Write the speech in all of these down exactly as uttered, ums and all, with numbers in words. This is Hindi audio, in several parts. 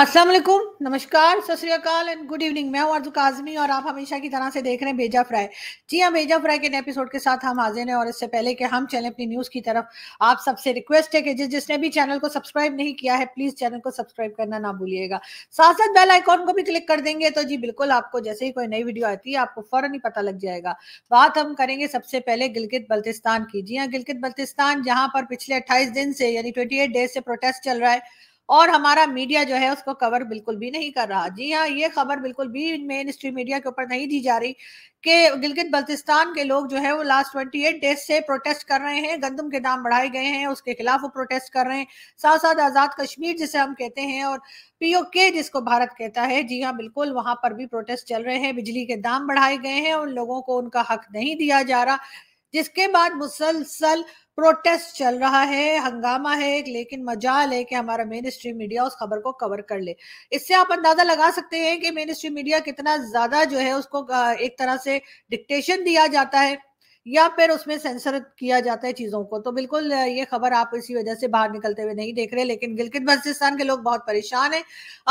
अस्सलाम वालेकुम, नमस्कार, सत श्री अकाल एंड गुड इवनिंग। मैं हूँ आरज़ू काज़मी और आप हमेशा की तरह से देख रहे हैं बेजा फ्राई। जी हाँ, बेजा फ्राई के नए एपिसोड के साथ हम हाजिर हैं और इससे पहले कि हम चलें अपनी न्यूज़ की तरफ, आप सबसे रिक्वेस्ट है कि जिस जिसने भी चैनल को सब्सक्राइब नहीं किया है प्लीज़ चैनल को सब्सक्राइब करना ना भूलिएगा। साथ साथ बेल आइकॉन को भी क्लिक कर देंगे तो जी बिल्कुल आपको जैसे ही कोई नई वीडियो आती है आपको फ़ौरन ही पता लग जाएगा। बात हम करेंगे सबसे पहले गिलगित बल्तिस्तान की। जी हाँ, गिलगित बल्तिस्तान जहाँ पर पिछले अट्ठाईस दिन से यानी ट्वेंटी एट डेज से प्रोटेस्ट चल रहा है और हमारा मीडिया जो है उसको कवर बिल्कुल भी नहीं कर रहा। जी हाँ, ये खबर बिल्कुल भी मेन स्ट्रीम मीडिया के ऊपर नहीं दी जा रही कि गिलगित बल्तिस्तान के लोग जो है वो लास्ट अट्ठाईस डेज से प्रोटेस्ट कर रहे हैं, गंदम के दाम बढ़ाए गए हैं, उसके खिलाफ वो प्रोटेस्ट कर रहे हैं। साथ साथ आज़ाद कश्मीर जिसे हम कहते हैं और पीओके जिसको भारत कहता है, जी हाँ बिल्कुल वहाँ पर भी प्रोटेस्ट चल रहे हैं। बिजली के दाम बढ़ाए गए हैं, उन लोगों को उनका हक नहीं दिया जा रहा, जिसके बाद मुसलसल प्रोटेस्ट चल रहा है, हंगामा है। लेकिन मजाल है कि हमारा मेन स्ट्रीम मीडिया उस खबर को कवर कर ले। इससे आप अंदाजा लगा सकते हैं कि मेन स्ट्रीम मीडिया कितना ज्यादा जो है उसको एक तरह से डिक्टेशन दिया जाता है या फिर उसमें सेंसर किया जाता है चीज़ों को। तो बिल्कुल ये खबर आप इसी वजह से बाहर निकलते हुए नहीं देख रहे। लेकिन गिलगित बल्तिस्तान के लोग बहुत परेशान हैं।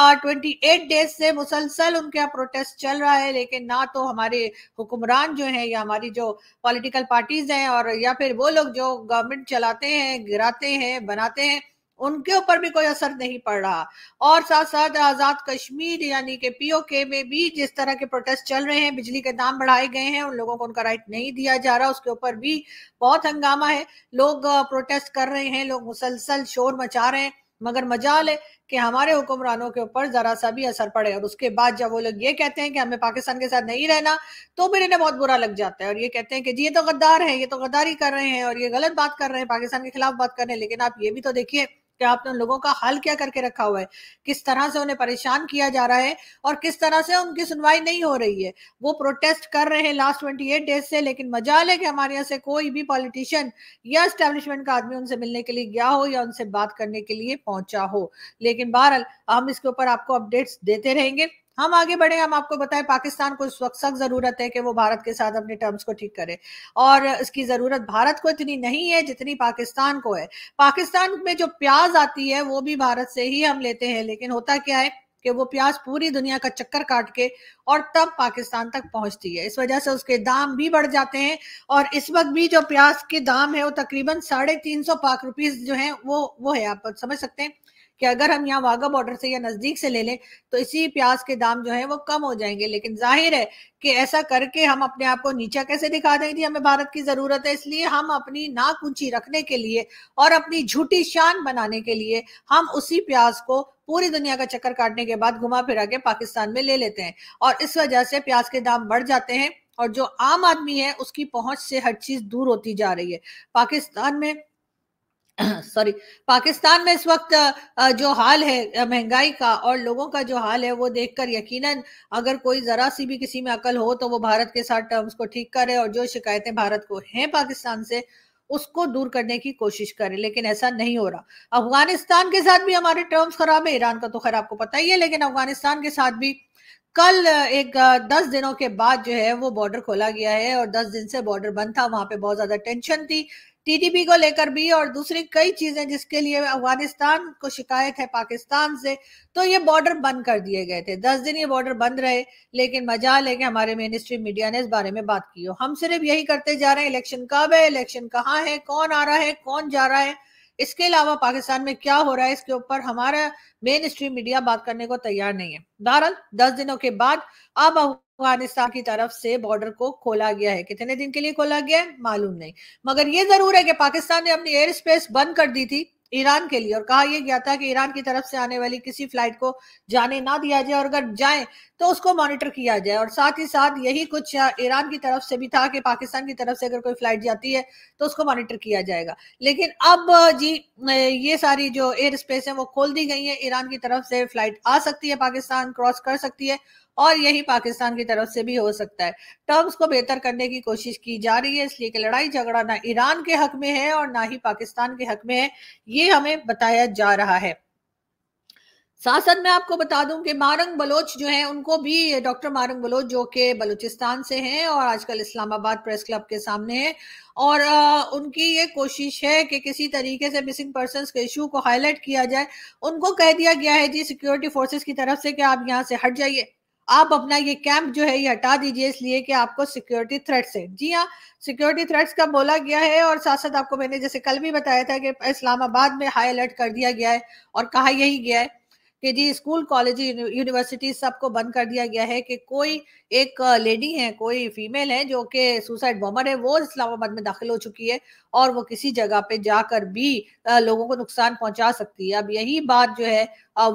अट्ठाईस डेज से मुसलसल उनके यहाँ प्रोटेस्ट चल रहा है, लेकिन ना तो हमारे हुक्मरान जो हैं या हमारी जो पॉलिटिकल पार्टीज हैं और या फिर वो लोग जो गवर्नमेंट चलाते हैं, गिराते हैं, बनाते हैं, उनके ऊपर भी कोई असर नहीं पड़ रहा। और साथ साथ आज़ाद कश्मीर यानी कि पीओके में भी जिस तरह के प्रोटेस्ट चल रहे हैं, बिजली के दाम बढ़ाए गए हैं, उन लोगों को उनका राइट नहीं दिया जा रहा, उसके ऊपर भी बहुत हंगामा है। लोग प्रोटेस्ट कर रहे हैं, लोग मुसलसल शोर मचा रहे हैं, मगर मजाल है कि हमारे हुक्मरानों के ऊपर जरा सा भी असर पड़े। और उसके बाद जब वो लोग ये कहते हैं कि हमें पाकिस्तान के साथ नहीं रहना तो फिर इन्हें बहुत बुरा लग जाता है और ये कहते हैं कि जी ये तो गद्दार है, ये तो गद्दारी कर रहे हैं और ये गलत बात कर रहे हैं, पाकिस्तान के खिलाफ बात कर रहे हैं। लेकिन आप ये भी तो देखिए कि आपने उन लोगों का हाल क्या करके रखा हुआ है, किस तरह से उन्हें परेशान किया जा रहा है और किस तरह से उनकी सुनवाई नहीं हो रही है। वो प्रोटेस्ट कर रहे हैं लास्ट अट्ठाईस डेज से, लेकिन मजाल है कि हमारे यहाँ से कोई भी पॉलिटिशियन या एस्टेब्लिशमेंट का आदमी उनसे मिलने के लिए गया हो या उनसे बात करने के लिए पहुंचा हो। लेकिन बहरहाल हम इसके ऊपर आपको अपडेट्स देते रहेंगे। हम आगे बढ़े, हम आपको बताएं पाकिस्तान को इस वक्त सख्त ज़रूरत है कि वो भारत के साथ अपने टर्म्स को ठीक करे और इसकी ज़रूरत भारत को इतनी नहीं है जितनी पाकिस्तान को है। पाकिस्तान में जो प्याज आती है वो भी भारत से ही हम लेते हैं, लेकिन होता क्या है कि वो प्याज पूरी दुनिया का चक्कर काट के और तब पाकिस्तान तक पहुंचती है। इस वजह से उसके दाम भी बढ़ जाते हैं और इस वक्त भी जो प्याज के दाम है वो तकरीबन साढ़े तीन सौ पाक रुपीज़ जो है वो वो है। आप समझ सकते हैं कि अगर हम यहाँ वागा बॉर्डर से या नज़दीक से ले लें तो इसी प्याज के दाम जो है वो कम हो जाएंगे। लेकिन जाहिर है कि ऐसा करके हम अपने आप को नीचा कैसे दिखा देंगे, हमें भारत की ज़रूरत है। इसलिए हम अपनी नाक ऊंची रखने के लिए और अपनी झूठी शान बनाने के लिए हम उसी प्याज को पूरी दुनिया का चक्कर काटने के बाद घुमा फिरा के पाकिस्तान में ले लेते हैं और इस वजह से प्याज के दाम बढ़ जाते हैं और जो आम आदमी है उसकी पहुँच से हर चीज़ दूर होती जा रही है। पाकिस्तान में सॉरी पाकिस्तान में इस वक्त जो हाल है महंगाई का और लोगों का जो हाल है वो देखकर यकीनन अगर कोई जरा सी भी किसी में अकल हो तो वो भारत के साथ टर्म्स को ठीक करे और जो शिकायतें भारत को हैं पाकिस्तान से उसको दूर करने की कोशिश करें। लेकिन ऐसा नहीं हो रहा। अफगानिस्तान के साथ भी हमारे टर्म्स खराब है, ईरान का तो खैर आपको पता ही है, लेकिन अफगानिस्तान के साथ भी कल एक दस दिनों के बाद जो है वो बॉर्डर खोला गया है और दस दिन से बॉर्डर बंद था। वहां पे बहुत ज्यादा टेंशन थी टीटीपी को लेकर भी और दूसरी कई चीजें जिसके लिए अफगानिस्तान को शिकायत है पाकिस्तान से, तो ये बॉर्डर बंद कर दिए गए थे। दस दिन ये बॉर्डर बंद रहे, लेकिन मजाल है कि हमारे मेन स्ट्रीम मीडिया ने इस बारे में बात की हो। हम सिर्फ यही करते जा रहे हैं, इलेक्शन कब है, इलेक्शन कहाँ है, कौन आ रहा है, कौन जा रहा है। इसके अलावा पाकिस्तान में क्या हो रहा है इसके ऊपर हमारा मेन स्ट्रीम मीडिया बात करने को तैयार नहीं है। बहरहाल दस दिनों के बाद अब अफगानिस्तान की तरफ से बॉर्डर को खोला गया है, कितने दिन के लिए खोला गया है मालूम नहीं, मगर ये जरूर है कि पाकिस्तान ने अपनी एयर स्पेस बंद कर दी थी ईरान के लिए और कहा यह गया था कि ईरान की तरफ से आने वाली किसी फ्लाइट को जाने ना दिया जाए और अगर जाए तो उसको मॉनिटर किया जाए। और साथ ही साथ यही कुछ ईरान की तरफ से भी था कि पाकिस्तान की तरफ से अगर कोई फ्लाइट जाती है तो उसको मॉनिटर किया जाएगा। लेकिन अब जी ये सारी जो एयर स्पेस है वो खोल दी गई है, ईरान की तरफ से फ्लाइट आ सकती है, पाकिस्तान क्रॉस कर सकती है और यही पाकिस्तान की तरफ से भी हो सकता है। टर्म्स को बेहतर करने की कोशिश की जा रही है, इसलिए कि लड़ाई झगड़ा ना ईरान के हक में है और ना ही पाकिस्तान के हक में है, ये हमें बताया जा रहा है। साथ साथ मैं आपको बता दूं कि मारंग बलोच जो है उनको भी, डॉक्टर मारंग बलोच जो कि बलूचिस्तान से हैं और आजकल इस्लामाबाद प्रेस क्लब के सामने हैं, और आ, उनकी ये कोशिश है कि किसी तरीके से मिसिंग पर्संस के इशू को हाईलाइट किया जाए। उनको कह दिया गया है जी सिक्योरिटी फोर्सेस की तरफ से कि आप यहाँ से हट जाइए, आप अपना ये कैंप जो है ये हटा दीजिए, इसलिए कि आपको सिक्योरिटी थ्रेट्स है। जी हाँ, सिक्योरिटी थ्रेट्स का बोला गया है। और साथ साथ आपको मैंने जैसे कल भी बताया था कि इस्लामाबाद में हाई अलर्ट कर दिया गया है और कहा यही गया है कि जी स्कूल कॉलेज यूनिवर्सिटी सबको बंद कर दिया गया है कि कोई एक लेडी है, कोई फीमेल है जो कि सुसाइड बॉम्बर है, वो इस्लामाबाद में दाखिल हो चुकी है और वो किसी जगह पे जाकर भी लोगों को नुकसान पहुंचा सकती है। अब यही बात जो है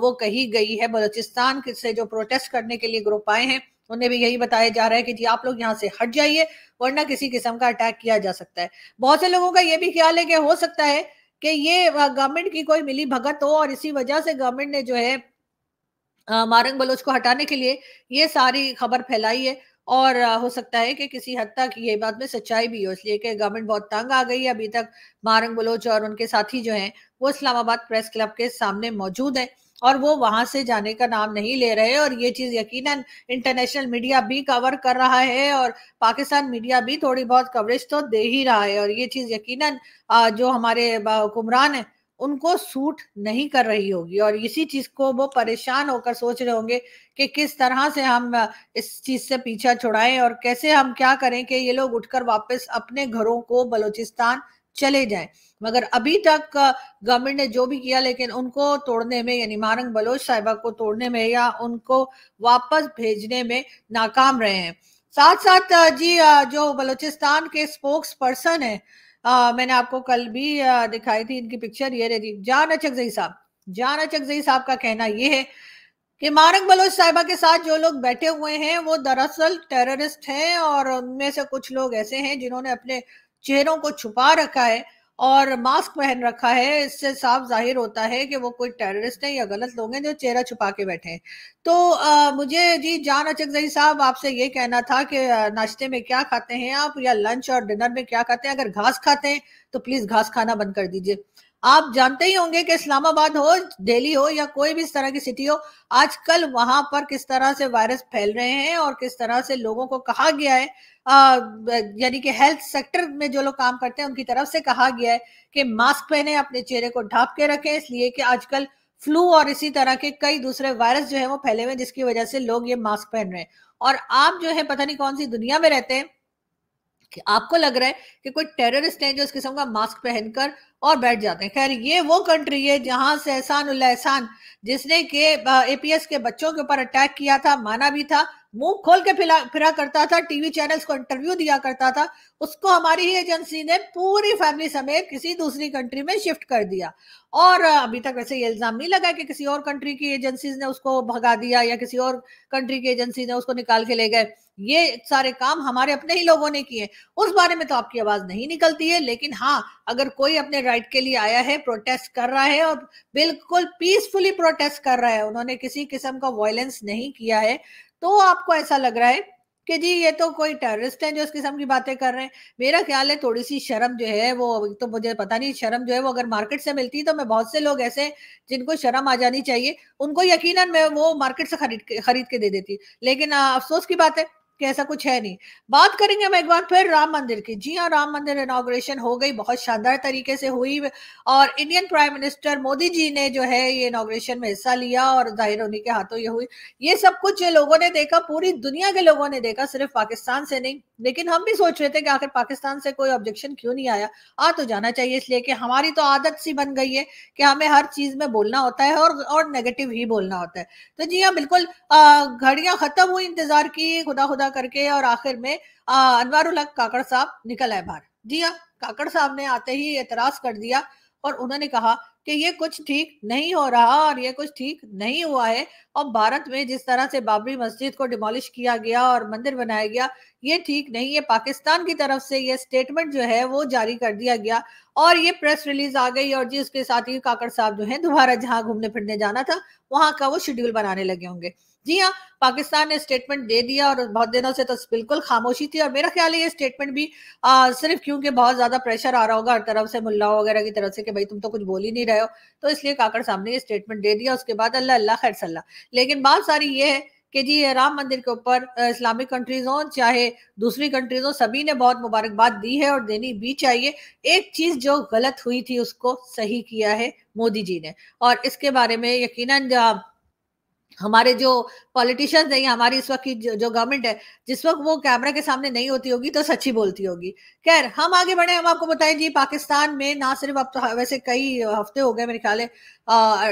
वो कही गई है। बलूचिस्तान से जो प्रोटेस्ट करने के लिए ग्रुप आए हैं उन्हें भी यही बताया जा रहा है कि जी आप लोग यहाँ से हट जाइए वरना किसी किस्म का अटैक किया जा सकता है। बहुत से लोगों का ये भी ख्याल है कि हो सकता है कि ये गवर्नमेंट की कोई मिली भगत हो और इसी वजह से गवर्नमेंट ने जो है आ, मारंग बलोच को हटाने के लिए ये सारी खबर फैलाई है। और आ, हो सकता है कि किसी हद तक ये बात में सच्चाई भी हो, इसलिए कि गवर्नमेंट बहुत तंग आ गई है। अभी तक मारंग बलोच और उनके साथी जो हैं वो इस्लामाबाद प्रेस क्लब के सामने मौजूद हैं और वो वहां से जाने का नाम नहीं ले रहे, और ये चीज यकीनन इंटरनेशनल मीडिया भी कवर कर रहा है और पाकिस्तान मीडिया भी थोड़ी बहुत कवरेज तो दे ही रहा है, और ये चीज यकीनन जो हमारे हुक्मरान है उनको सूट नहीं कर रही होगी और इसी चीज को वो परेशान होकर सोच रहे होंगे कि किस तरह से हम इस चीज से पीछा छुड़ाएं और कैसे हम क्या करें कि ये लोग उठकर वापस अपने घरों को बलूचिस्तान चले जाएं। मगर अभी तक गवर्नमेंट ने जो भी किया, लेकिन उनको तोड़ने में, यानी मारंग बलोच साहिबा को तोड़ने में या उनको वापस भेजने में नाकाम रहे हैं। साथ साथ जी जो बलूचिस्तान के स्पोक्स पर्सन है, आ, मैंने आपको कल भी आ, दिखाई थी इनकी पिक्चर, ये रही जान अचक जई साहब। जान अचक जई साहब का कहना यह है कि मारंग बलोच साहिबा के साथ जो लोग बैठे हुए हैं वो दरअसल टेररिस्ट हैं और उनमें से कुछ लोग ऐसे हैं जिन्होंने अपने चेहरों को छुपा रखा है और मास्क पहन रखा है। इससे साफ जाहिर होता है कि वो कोई टेररिस्ट है या गलत लोग हैं जो चेहरा छुपा के बैठे हैं। तो आ, मुझे जी जान अचक जई साहब आपसे ये कहना था कि नाश्ते में क्या खाते हैं आप, या लंच और डिनर में क्या खाते हैं? अगर घास खाते हैं तो प्लीज घास खाना बंद कर दीजिए। आप जानते ही होंगे कि इस्लामाबाद हो, दिल्ली हो या कोई भी इस तरह की सिटी हो, आजकल वहां पर किस तरह से वायरस फैल रहे हैं और किस तरह से लोगों को कहा गया है, यानी कि हेल्थ सेक्टर में जो लोग काम करते हैं उनकी तरफ से कहा गया है कि मास्क पहने, अपने चेहरे को ढांप के रखें, इसलिए कि आजकल फ्लू और इसी तरह के कई दूसरे वायरस जो है वो फैले हुए हैं जिसकी वजह से लोग ये मास्क पहन रहे हैं। और आप जो है पता नहीं कौन सी दुनिया में रहते हैं कि आपको लग रहा है कि कोई टेररिस्ट है जो इस किस्म का मास्क पहनकर और बैठ जाते हैं। खैर, ये वो कंट्री है जहां से एहसानुल्लाह एहसान, जिसने के एपीएस के बच्चों के ऊपर अटैक किया था, माना भी था, मुंह खोल के फिरा फिरा करता था, टीवी चैनल्स को इंटरव्यू दिया करता था, उसको हमारी ही एजेंसी ने पूरी फैमिली समेत किसी दूसरी कंट्री में शिफ्ट कर दिया। और अभी तक वैसे ये इल्जाम नहीं लगा कि किसी और कंट्री की एजेंसीज ने उसको भगा दिया या किसी और कंट्री की एजेंसी ने उसको निकाल के ले गए। ये सारे काम हमारे अपने ही लोगों ने किए, उस बारे में तो आपकी आवाज नहीं निकलती है। लेकिन हाँ, अगर कोई अपने राइट के लिए आया है, प्रोटेस्ट कर रहा है और बिल्कुल पीसफुली प्रोटेस्ट कर रहा है, उन्होंने किसी किस्म का वायलेंस नहीं किया है, तो आपको ऐसा लग रहा है कि जी ये तो कोई टेररिस्ट है जो इस किस्म की बातें कर रहे हैं। मेरा ख्याल है थोड़ी सी शर्म जो है वो, तो मुझे पता नहीं, शर्म जो है वो अगर मार्केट से मिलती तो मैं, बहुत से लोग ऐसे जिनको शर्म आ जानी चाहिए उनको यकीनन मैं वो मार्केट से खरीद के खरीद के दे देती, लेकिन अफसोस की बात है कि ऐसा कुछ है नहीं। बात करेंगे हम एक बार फिर राम मंदिर की। जी हाँ, राम मंदिर इनॉग्रेशन हो गई, बहुत शानदार तरीके से हुई और Indian prime minister Modi ji ने जो है ये इनॉग्रेशन में हिस्सा लिया और जाहिर होने के हाथों ये हुई। ये सब कुछ लोगों ने देखा, पूरी दुनिया के लोगों ने देखा, सिर्फ पाकिस्तान से नहीं। लेकिन हम भी सोच रहे थे कि आखिर पाकिस्तान से कोई ऑब्जेक्शन क्यों नहीं आया, आ तो जाना चाहिए, इसलिए कि हमारी तो आदत सी बन गई है कि हमें हर चीज में बोलना होता है और और नेगेटिव ही बोलना होता है। तो जी हाँ, बिल्कुल घड़ियां खत्म हुई इंतजार की, खुदा खुदा करके, और आखिर में अनवारुल-हक काकड़ साहब निकल आए बाहर। जी हाँ, काकड़ साहब ने आते ही एतराज कर दिया और उन्होंने कहा कि ये कुछ ठीक नहीं हो रहा और ये कुछ ठीक नहीं हुआ है, और भारत में जिस तरह से बाबरी मस्जिद को डिमोलिश किया गया और मंदिर बनाया गया, ये ठीक नहीं, ये पाकिस्तान की तरफ से ये स्टेटमेंट जो है वो जारी कर दिया गया और ये प्रेस रिलीज आ गई और जी उसके साथ ही काकड़ साहब जो है दोबारा जहाँ घूमने फिरने जाना था वहां का वो शेड्यूल बनाने लगे होंगे। जी हाँ, पाकिस्तान ने स्टेटमेंट दे दिया और बहुत दिनों से तो बिल्कुल खामोशी थी और मेरा ख्याल है ये स्टेटमेंट भी आ, सिर्फ क्योंकि बहुत ज्यादा प्रेशर आ रहा होगा हर तरफ से मुल्ला वगैरह की तरफ से कि भाई तुम तो कुछ बोल ही नहीं रहे हो, तो इसलिए काकड़ साहब ने ये स्टेटमेंट दे दिया। उसके बाद अल्लाह अल्लाह खैर सल्लाह। लेकिन बात सारी ये है कि जी राम मंदिर के ऊपर इस्लामिक कंट्रीज हों चाहे दूसरी कंट्रीज हों, सभी ने बहुत मुबारकबाद दी है और देनी भी चाहिए। एक चीज जो गलत हुई थी उसको सही किया है मोदी जी ने और इसके बारे में यकीनन हमारे जो पॉलिटिशियंस हैं, हमारी इस वक्त की जो, जो गवर्नमेंट है, जिस वक्त वो कैमरा के सामने नहीं होती होगी तो सच्ची बोलती होगी। खैर हम आगे बढ़े, हम आपको बताएं जी पाकिस्तान में ना सिर्फ अब तो वैसे कई हफ्ते हो गए, मेरे ख्याल है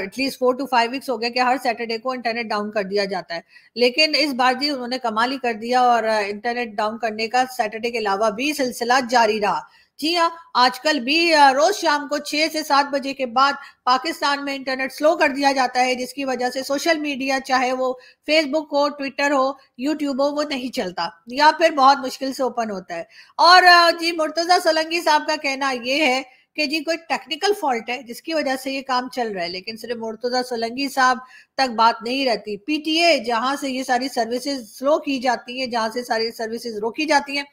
at least four to five weeks हो गए कि हर सैटरडे को इंटरनेट डाउन कर दिया जाता है, लेकिन इस बार जी उन्होंने कमाल ही कर दिया और इंटरनेट डाउन करने का सैटरडे के अलावा भी सिलसिला जारी रहा। जी हाँ, आजकल भी रोज शाम को छह से सात बजे के बाद पाकिस्तान में इंटरनेट स्लो कर दिया जाता है, जिसकी वजह से सोशल मीडिया चाहे वो फेसबुक हो, ट्विटर हो, यूट्यूब हो, वो नहीं चलता या फिर बहुत मुश्किल से ओपन होता है। और जी मुर्तज़ा सलंगी साहब का कहना ये है कि जी कोई टेक्निकल फॉल्ट है जिसकी वजह से ये काम चल रहा है, लेकिन सिर्फ मुर्तज़ा सलंगी साहब तक बात नहीं रहती। पीटीए जहाँ से ये सारी सर्विसेज स्लो की जाती हैं, जहाँ से सारी सर्विसेज रोकी जाती हैं,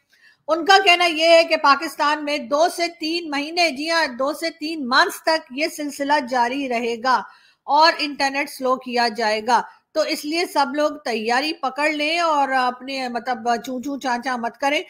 उनका कहना यह है कि पाकिस्तान में दो से तीन महीने जी हाँ दो से तीन मंथ्स तक ये सिलसिला जारी रहेगा और इंटरनेट स्लो किया जाएगा, तो इसलिए सब लोग तैयारी पकड़ लें और अपने मतलब चू चू चाँचा मत करें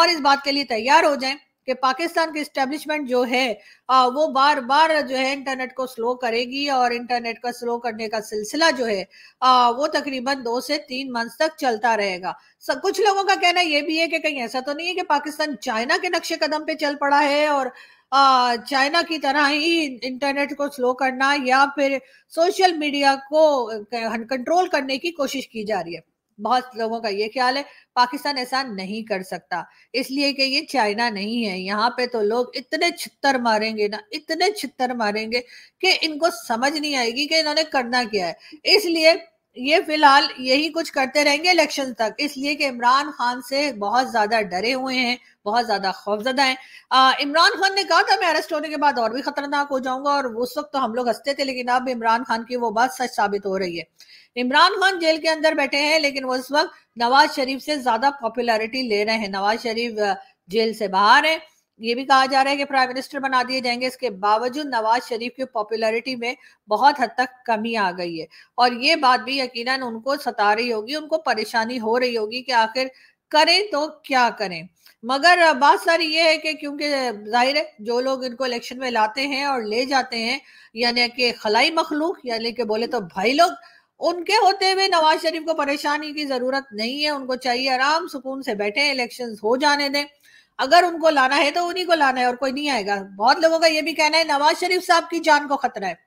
और इस बात के लिए तैयार हो जाएं कि पाकिस्तान की एस्टेब्लिशमेंट जो है आ, वो बार बार जो है इंटरनेट को स्लो करेगी और इंटरनेट का स्लो करने का सिलसिला जो है आ, वो तकरीबन दो से तीन मंथ तक चलता रहेगा। सब कुछ लोगों का कहना ये भी है कि कहीं ऐसा तो नहीं है कि पाकिस्तान चाइना के नक्शे कदम पे चल पड़ा है और आ, चाइना की तरह ही इंटरनेट को स्लो करना या फिर सोशल मीडिया को कंट्रोल करने की कोशिश की जा रही है। बहुत लोगों का ये ख्याल है पाकिस्तान ऐसा नहीं कर सकता, इसलिए कि ये चाइना नहीं है। यहाँ पे तो लोग इतने छित्तर मारेंगे ना, इतने छित्तर मारेंगे कि इनको समझ नहीं आएगी कि इन्होंने करना क्या है। इसलिए ये फिलहाल यही कुछ करते रहेंगे इलेक्शन तक, इसलिए कि इमरान खान से बहुत ज्यादा डरे हुए हैं, बहुत ज्यादा खौफजदा हैं। इमरान खान ने कहा था मैं अरेस्ट होने के बाद और भी खतरनाक हो जाऊंगा और उस वक्त तो हम लोग हंसते थे, लेकिन अब इमरान खान की वो बात सच साबित हो रही है। इमरान खान जेल के अंदर बैठे हैं लेकिन वो इस वक्त नवाज शरीफ से ज्यादा पॉपुलैरिटी ले रहे हैं। नवाज शरीफ जेल से बाहर है, ये भी कहा जा रहा है कि प्राइम मिनिस्टर बना दिए जाएंगे, इसके बावजूद नवाज शरीफ की पॉपुलैरिटी में बहुत हद तक कमी आ गई है और ये बात भी यकीनन उनको सता रही होगी, उनको परेशानी हो रही होगी कि आखिर करें तो क्या करें। मगर बात सारी ये है कि क्योंकि जाहिर है जो लोग इनको इलेक्शन में लाते हैं और ले जाते हैं, यानी कि खलाई मखलूक, यानी कि बोले तो भाई लोग, उनके होते हुए नवाज शरीफ को परेशानी की जरूरत नहीं है। उनको चाहिए आराम सुकून से बैठे, इलेक्शंस हो जाने दें, अगर उनको लाना है तो उन्हीं को लाना है और कोई नहीं आएगा। बहुत लोगों का ये भी कहना है नवाज शरीफ साहब की जान को खतरा है,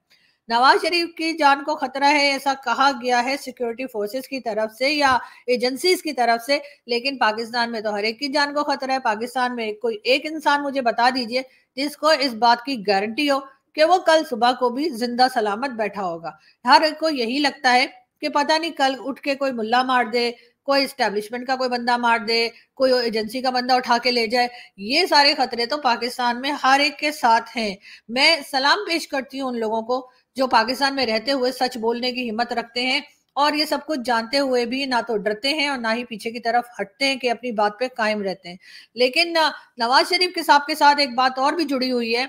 नवाज शरीफ की जान को खतरा है, ऐसा कहा गया है सिक्योरिटी फोर्सेस की तरफ से या एजेंसीज की तरफ से। लेकिन पाकिस्तान में तो हर एक की जान को खतरा है। पाकिस्तान में कोई एक इंसान मुझे बता दीजिए जिसको इस बात की गारंटी हो कि वो कल सुबह को भी जिंदा सलामत बैठा होगा। हर एक को यही लगता है कि पता नहीं कल उठ के कोई मुल्ला मार दे, कोई एस्टेब्लिशमेंट का कोई बंदा मार दे, कोई एजेंसी का बंदा उठा के ले जाए। ये सारे खतरे तो पाकिस्तान में हर एक के साथ हैं। मैं सलाम पेश करती हूँ उन लोगों को जो पाकिस्तान में रहते हुए सच बोलने की हिम्मत रखते हैं और ये सब कुछ जानते हुए भी ना तो डरते हैं और ना ही पीछे की तरफ हटते हैं, कि अपनी बात पे कायम रहते हैं। लेकिन नवाज शरीफ के साहब के साथ एक बात और भी जुड़ी हुई है।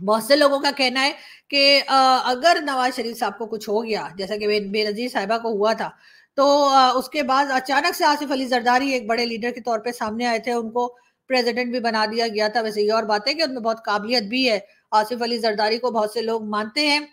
बहुत से लोगों का कहना है कि अगर नवाज शरीफ साहब को कुछ हो गया जैसा कि बेनज़ीर साहिबा को हुआ था, तो उसके बाद अचानक से आसिफ अली जरदारी एक बड़े लीडर के तौर पे सामने आए थे, उनको प्रेसिडेंट भी बना दिया गया था। वैसे ये और बात है कि उनमें बहुत काबिलियत भी है, आसिफ अली जरदारी को बहुत से लोग मानते हैं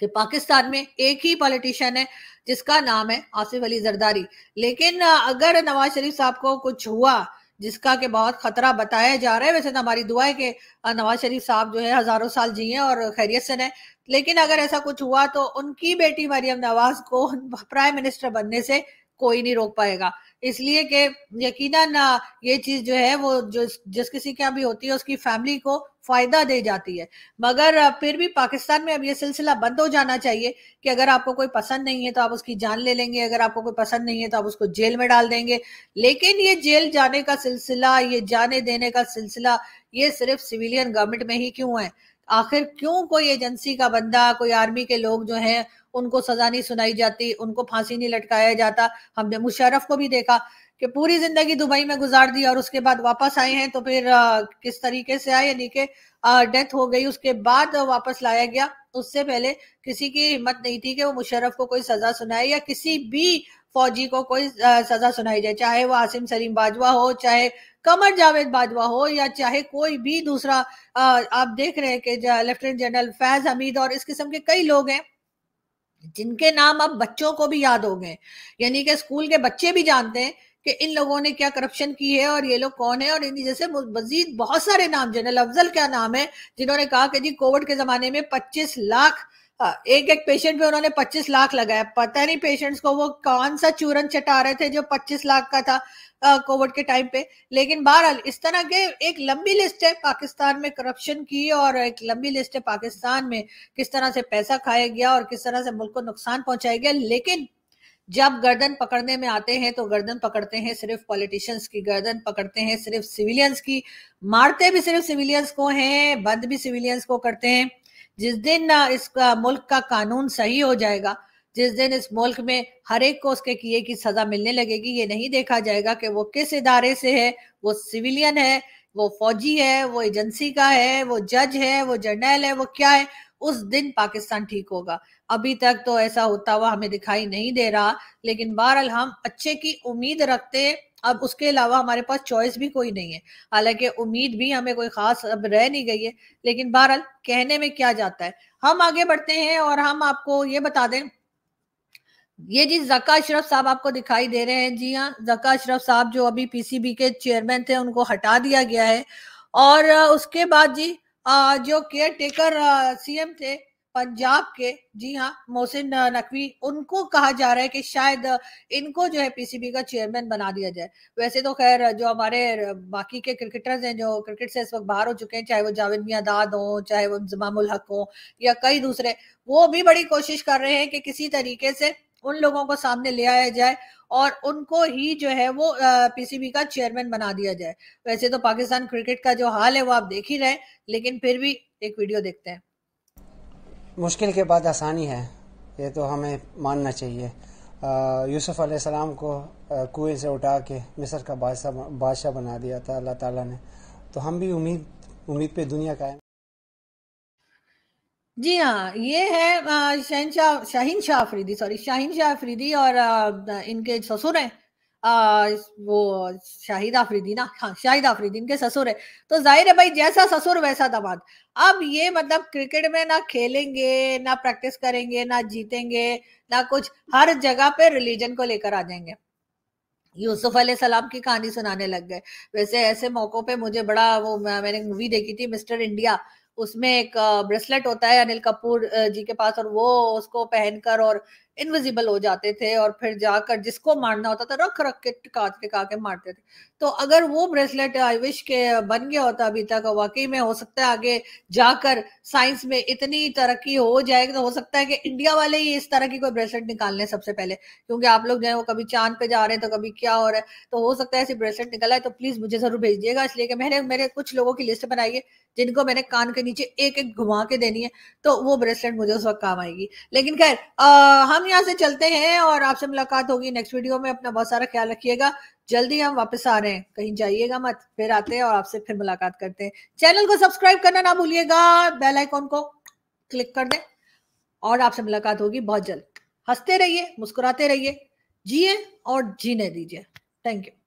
कि पाकिस्तान में एक ही पॉलिटिशियन है जिसका नाम है आसिफ अली जरदारी। लेकिन अगर नवाज शरीफ साहब को कुछ हुआ जिसका कि बहुत खतरा बताया जा रहा है, वैसे तो हमारी दुआ है कि नवाज शरीफ साहब जो है हजारों साल जिए और खैरियत से रहें, लेकिन अगर ऐसा कुछ हुआ तो उनकी बेटी मरियम नवाज को प्राइम मिनिस्टर बनने से कोई नहीं रोक पाएगा, इसलिए कि यकीनन ये चीज जो है वो जो जिस किसी के यहाँ भी होती है उसकी फैमिली को फायदा दे जाती है। मगर फिर भी पाकिस्तान में अब ये सिलसिला बंद हो जाना चाहिए कि अगर आपको कोई पसंद नहीं है तो आप उसकी जान ले लेंगे, अगर आपको कोई पसंद नहीं है तो आप उसको जेल में डाल देंगे। लेकिन ये जेल जाने का सिलसिला, ये जाने देने का सिलसिला, ये सिर्फ सिविलियन गवर्नमेंट में ही क्यों है? आखिर क्यों कोई एजेंसी का बंदा, कोई आर्मी के लोग जो हैं उनको सजा नहीं सुनाई जाती, उनको फांसी नहीं लटकाया जाता? हमने मुशर्रफ को भी देखा कि पूरी जिंदगी दुबई में गुजार दी और उसके बाद वापस आए हैं तो फिर आ, किस तरीके से आए, यानी कि डेथ हो गई उसके बाद वापस लाया गया। उससे पहले किसी की हिम्मत नहीं थी कि वो मुशर्रफ को कोई सजा सुनाए या किसी भी फौजी को कोई सजा सुनाई जाए, चाहे वो आसिम सलीम बाजवा हो, चाहे कमर जावेद बाजवा हो, या चाहे कोई भी दूसरा। आप देख रहे हैं कि लेफ्टिनेंट जनरल फैज हमीद और इस किस्म के कई लोग हैं जिनके नाम अब बच्चों को भी याद हो गए, यानी कि स्कूल के बच्चे भी जानते हैं कि इन लोगों ने क्या करप्शन की है और ये लोग कौन है। और इन्हीं जैसे मजीद बहुत सारे नाम, जनरल अफजल क्या नाम है जिन्होंने कहा कि जी कोविड के जमाने में पच्चीस लाख एक एक पेशेंट पे उन्होंने पच्चीस लाख लगाया, पता नहीं पेशेंट्स को वो कौन सा चूरन चटा रहे थे जो पच्चीस लाख का था कोविड के टाइम पे। लेकिन बहरहाल इस तरह के एक लंबी लिस्ट है पाकिस्तान में करप्शन की, और एक लंबी लिस्ट है पाकिस्तान में किस तरह से पैसा खाया गया और किस तरह से मुल्क को नुकसान पहुंचाया गया। लेकिन जब गर्दन पकड़ने में आते हैं तो गर्दन पकड़ते हैं सिर्फ पॉलिटिशियंस की, गर्दन पकड़ते हैं सिर्फ सिविलियंस की, मारते भी सिर्फ सिविलियंस को हैं, बंद भी सिविलियंस को करते हैं। जिस दिन इस मुल्क का कानून सही हो जाएगा, जिस दिन इस मुल्क में हर एक को उसके किए की सजा मिलने लगेगी, ये नहीं देखा जाएगा कि वो किस इदारे से है, वो सिविलियन है, वो फौजी है, वो एजेंसी का है, वो जज है, वो जर्नल है, वो क्या है, उस दिन पाकिस्तान ठीक होगा। अभी तक तो ऐसा होता हुआ हमें दिखाई नहीं दे रहा, लेकिन बहरहाल हम अच्छे की उम्मीद रखते हैं। अब उसके अलावा हमारे पास चॉइस भी कोई नहीं है, हालांकि उम्मीद भी हमें कोई खास अब रह नहीं गई है। लेकिन बहरहाल कहने में क्या जाता है, हम आगे बढ़ते हैं और हम आपको ये बता दें, ये जी जका अशरफ साहब आपको दिखाई दे रहे हैं, जी हाँ, जका अशरफ साहब जो अभी पीसीबी के चेयरमैन थे उनको हटा दिया गया है। और उसके बाद जी जो केयर टेकर सीएम थे पंजाब के, जी हाँ, मोहसिन नकवी, उनको कहा जा रहा है कि शायद इनको जो है पीसीबी का चेयरमैन बना दिया जाए। वैसे तो खैर जो हमारे बाकी के क्रिकेटर्स हैं जो क्रिकेट से इस वक्त बाहर हो चुके हैं, चाहे वो जावेद मियांदाद हो, चाहे वो जमाम-उल-हक हो, या कई दूसरे, वो भी बड़ी कोशिश कर रहे हैं कि किसी तरीके से उन लोगों को सामने ले आया जाए और उनको ही जो है वो पीसीबी का चेयरमैन बना दिया जाए। वैसे तो पाकिस्तान क्रिकेट का जो हाल है वो आप देख ही रहे, लेकिन फिर भी एक वीडियो देखते हैं। मुश्किल के बाद आसानी है, ये तो हमें मानना चाहिए। यूसुफ अलैहिस्सलाम को कुएं से उठा के मिस्र का बादशाह बादशाह बना दिया था अल्लाह ताला ने, तो हम भी उम्मीद उम्मीद पे दुनिया कायम। जी हाँ, ये है शाहीन शाह शाहीन शाह अफरीदी सॉरी शाहीन शाह अफरीदी और इनके ससुर हैं आ, वो शाहिद अफरीदी ना, हाँ शाहिद अफरीदी इनके ससुर है, तो जाहिर है भाई जैसा ससुर वैसा दामाद। अब ये मतलब क्रिकेट में ना खेलेंगे, ना प्रैक्टिस करेंगे, ना जीतेंगे, ना कुछ, हर जगह पे रिलीजन को लेकर आ जाएंगे। यूसुफ अलैहिस्सलाम की कहानी सुनाने लग गए। वैसे ऐसे मौकों पे मुझे बड़ा वो, मैंने मूवी देखी थी मिस्टर इंडिया, उसमें एक ब्रेसलेट होता है अनिल कपूर जी के पास और वो उसको पहनकर और इनविजिबल हो जाते थे और फिर जाकर जिसको मारना होता था रख रख के टिका टिका के मारते थे। तो अगर वो ब्रेसलेट आई विश के बन गया होता अभी तक, वाकई में हो सकता है आगे जाकर साइंस में इतनी तरक्की हो जाएगी तो हो सकता है कि इंडिया वाले ही इस तरह की कोई ब्रेसलेट निकाल लें सबसे पहले, क्योंकि आप लोग जो है वो कभी चांद पे जा रहे हैं तो कभी क्या हो रहा है, तो हो सकता है ऐसी ब्रेसलेट निकला है तो प्लीज मुझे जरूर भेजिएगा। इसलिए कि मैंने मेरे कुछ लोगों की लिस्ट बनाई है जिनको मैंने कान के नीचे एक एक घुमा के देनी है, तो वो ब्रेसलेट मुझे उस वक्त काम आएगी। लेकिन खैर हम यहाँ से चलते हैं और आपसे मुलाकात होगी नेक्स्ट वीडियो में। अपना बहुत सारा ख्याल रखिएगा, जल्दी हम वापस आ रहे हैं, कहीं जाइएगा मत, फिर आते हैं और आपसे फिर मुलाकात करते हैं। चैनल को सब्सक्राइब करना ना भूलिएगा, बेल आइकॉन को क्लिक कर दें और आपसे मुलाकात होगी बहुत जल्द। हंसते रहिए, मुस्कुराते रहिए, जिए और जीने दीजिए। Thank you.